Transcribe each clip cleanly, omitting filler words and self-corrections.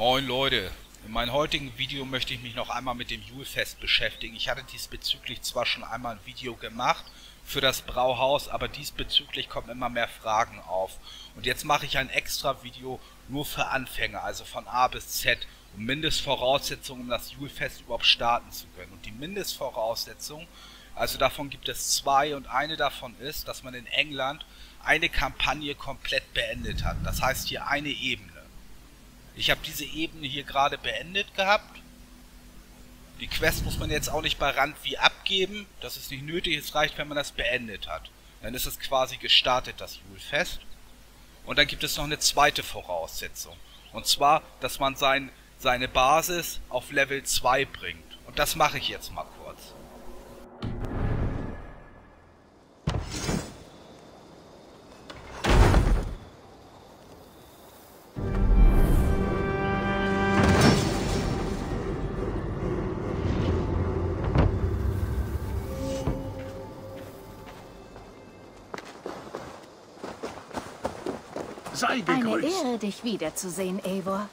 Moin Leute, in meinem heutigen Video möchte ich mich noch einmal mit dem Julfest beschäftigen. Ich hatte diesbezüglich zwar schon einmal ein Video gemacht für das Brauhaus, aber diesbezüglich kommen immer mehr Fragen auf. Und jetzt mache ich ein extra Video nur für Anfänger, also von A bis Z, um Mindestvoraussetzungen, um das Julfest überhaupt starten zu können. Und die Mindestvoraussetzungen, also davon gibt es zwei, und eine davon ist, dass man in England eine Kampagne komplett beendet hat. Das heißt hier eine Ebene. Ich habe diese Ebene hier gerade beendet gehabt. Die Quest muss man jetzt auch nicht bei Randvi abgeben. Das ist nicht nötig, es reicht, wenn man das beendet hat. Dann ist es quasi gestartet, das Julfest. Und dann gibt es noch eine zweite Voraussetzung. Und zwar, dass man seine Basis auf Level 2 bringt. Und das mache ich jetzt mal kurz. Sei gegrüßt. Eine Ehre, dich wiederzusehen, Eivor.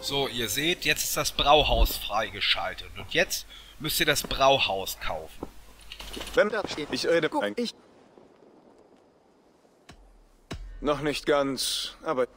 So, ihr seht, jetzt ist das Brauhaus freigeschaltet und jetzt müsst ihr das Brauhaus kaufen. Wenn da steht, ich rede, ich noch nicht ganz, aber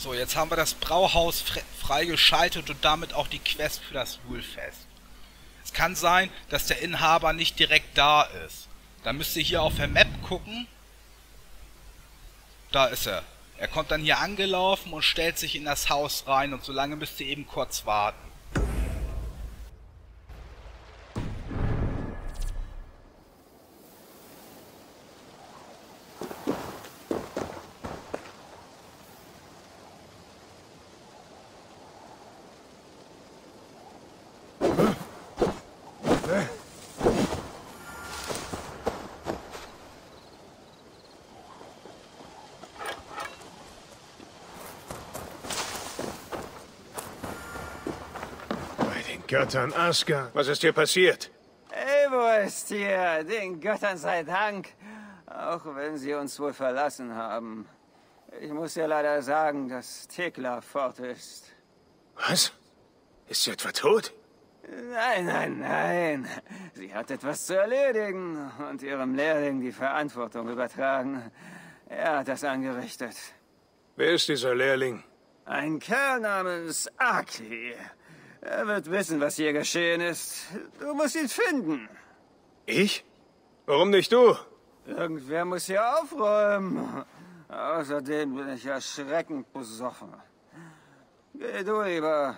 so, jetzt haben wir das Brauhaus freigeschaltet und damit auch die Quest für das Julfest. Es kann sein, dass der Inhaber nicht direkt da ist. Dann müsst ihr hier auf der Map gucken. Da ist er. Er kommt dann hier angelaufen und stellt sich in das Haus rein, und solange müsst ihr eben kurz warten. Göttern Asgard. Was ist hier passiert? Eivor ist hier. Den Göttern sei Dank. Auch wenn sie uns wohl verlassen haben. Ich muss ja leider sagen, dass Tekla fort ist. Was? Ist sie etwa tot? Nein, nein, nein. Sie hat etwas zu erledigen und ihrem Lehrling die Verantwortung übertragen. Er hat das angerichtet. Wer ist dieser Lehrling? Ein Kerl namens Aki. Er wird wissen, was hier geschehen ist. Du musst ihn finden. Ich? Warum nicht du? Irgendwer muss hier aufräumen. Außerdem bin ich erschreckend besoffen. Geh du lieber.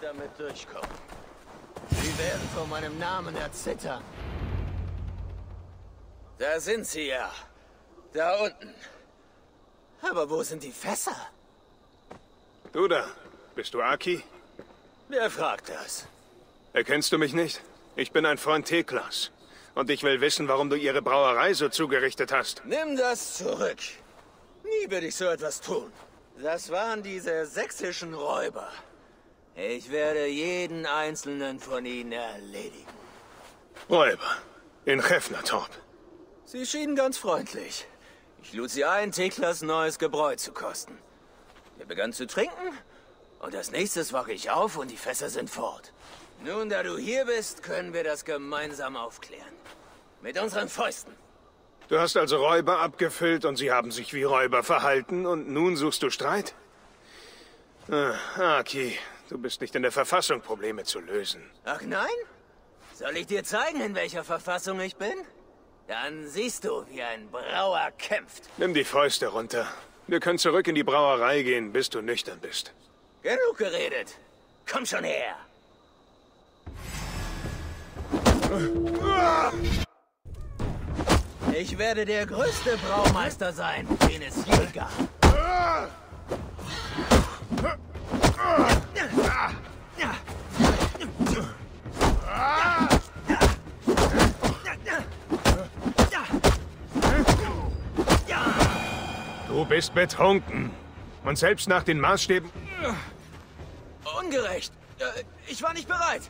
Damit durchkommen. Sie werden vor meinem Namen erzittern. Da sind sie ja. Da unten. Aber wo sind die Fässer? Du da. Bist du Aki? Wer fragt das? Erkennst du mich nicht? Ich bin ein Freund Teklas. Und ich will wissen, warum du ihre Brauerei so zugerichtet hast. Nimm das zurück. Nie würde ich so etwas tun. Das waren diese sächsischen Räuber. Ich werde jeden einzelnen von ihnen erledigen. Räuber. In Hefnertorp. Sie schienen ganz freundlich. Ich lud sie ein, Teklas neues Gebräu zu kosten. Wir begannen zu trinken und als nächstes wache ich auf und die Fässer sind fort. Nun, da du hier bist, können wir das gemeinsam aufklären. Mit unseren Fäusten. Du hast also Räuber abgefüllt und sie haben sich wie Räuber verhalten und nun suchst du Streit? Aki, du bist nicht in der Verfassung, Probleme zu lösen. Ach nein? Soll ich dir zeigen, in welcher Verfassung ich bin? Dann siehst du, wie ein Brauer kämpft. Nimm die Fäuste runter. Wir können zurück in die Brauerei gehen, bis du nüchtern bist. Genug geredet. Komm schon her. Ich werde der größte Braumeister sein, den es je gab. Du bist betrunken. Und selbst nach den Maßstäben... Ungerecht. Ich war nicht bereit.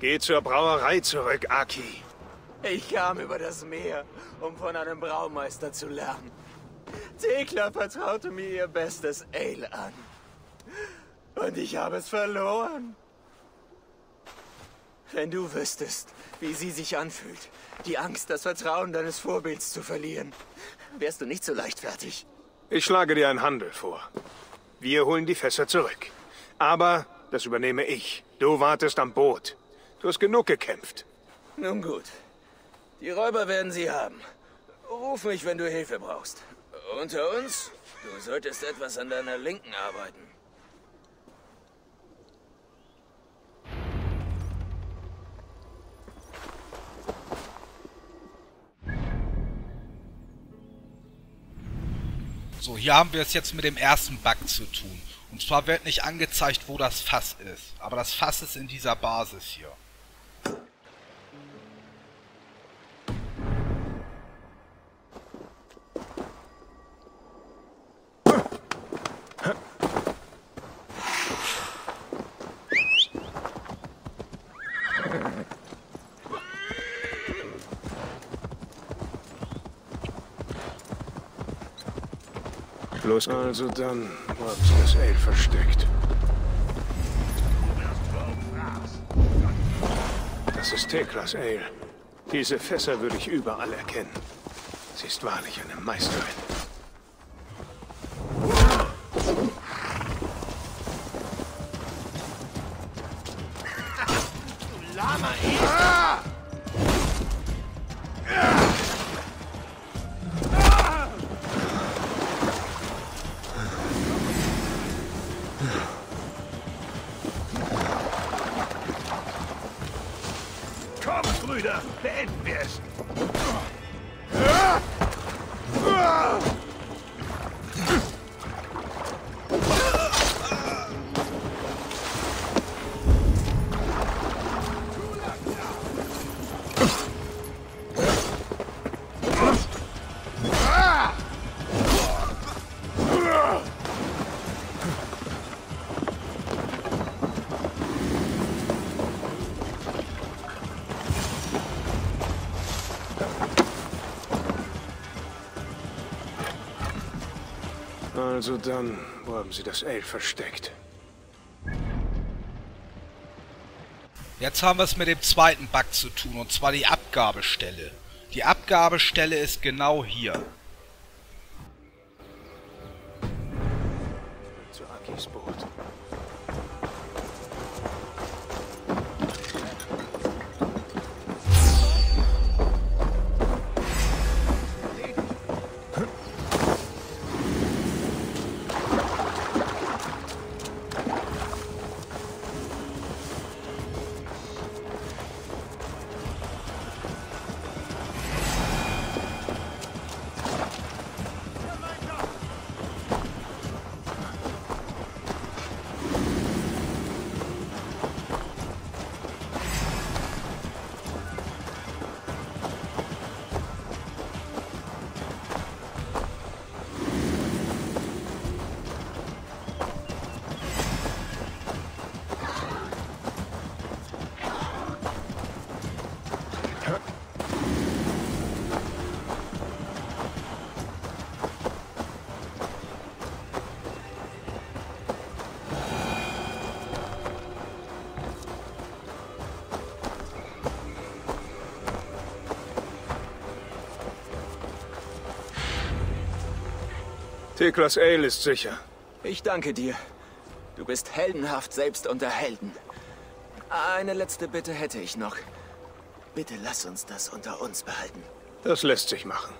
Geh zur Brauerei zurück, Aki. Ich kam über das Meer, um von einem Braumeister zu lernen. Tekla vertraute mir ihr bestes Ale an. Und ich habe es verloren. Wenn du wüsstest, wie sie sich anfühlt, die Angst, das Vertrauen deines Vorbilds zu verlieren, wärst du nicht so leichtfertig. Ich schlage dir einen Handel vor. Wir holen die Fässer zurück. Aber das übernehme ich. Du wartest am Boot. Du hast genug gekämpft. Nun gut. Die Räuber werden sie haben. Ruf mich, wenn du Hilfe brauchst. Unter uns, du solltest etwas an deiner Linken arbeiten. So, hier haben wir es jetzt mit dem ersten Bug zu tun. Und zwar wird nicht angezeigt, wo das Fass ist. Aber das Fass ist in dieser Basis hier. Also dann, wo habt ihr das Ale versteckt? Das ist Teklas Ale. Diese Fässer würde ich überall erkennen. Sie ist wahrlich eine Meisterin. Du Lama, also dann, wo haben sie das Ale versteckt? Jetzt haben wir es mit dem zweiten Bug zu tun, und zwar die Abgabestelle. Die Abgabestelle ist genau hier. Zu Akis Boot. Teklas Ale ist sicher. Ich danke dir. Du bist heldenhaft selbst unter Helden. Eine letzte Bitte hätte ich noch. Bitte lass uns das unter uns behalten. Das lässt sich machen.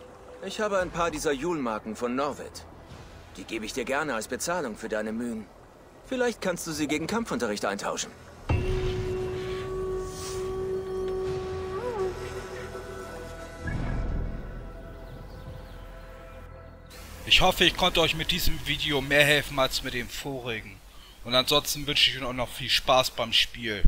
Ich habe ein paar dieser Julmarken von Norvid. Die gebe ich dir gerne als Bezahlung für deine Mühen. Vielleicht kannst du sie gegen Kampfunterricht eintauschen. Ich hoffe, ich konnte euch mit diesem Video mehr helfen als mit dem vorigen. Und ansonsten wünsche ich euch noch viel Spaß beim Spiel.